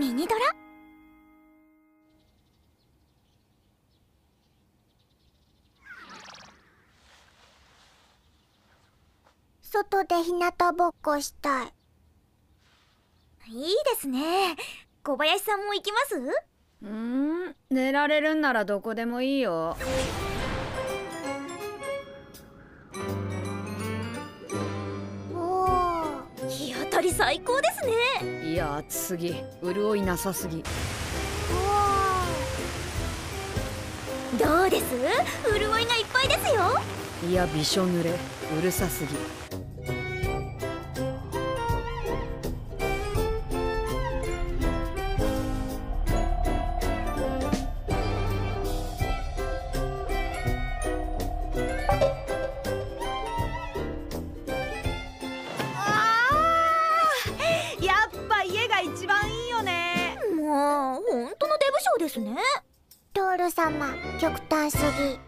ミニドラ。外で日向ぼっこしたい。いいですね。小林さんも行きます？寝られるんならどこでもいいよ。日当たり最高ですね。いや、暑すぎ、潤いなさすぎ。どうです？潤いがいっぱいですよ。いや、びしょ濡れ、うるさすぎ。ですね、トール様、極端すぎ。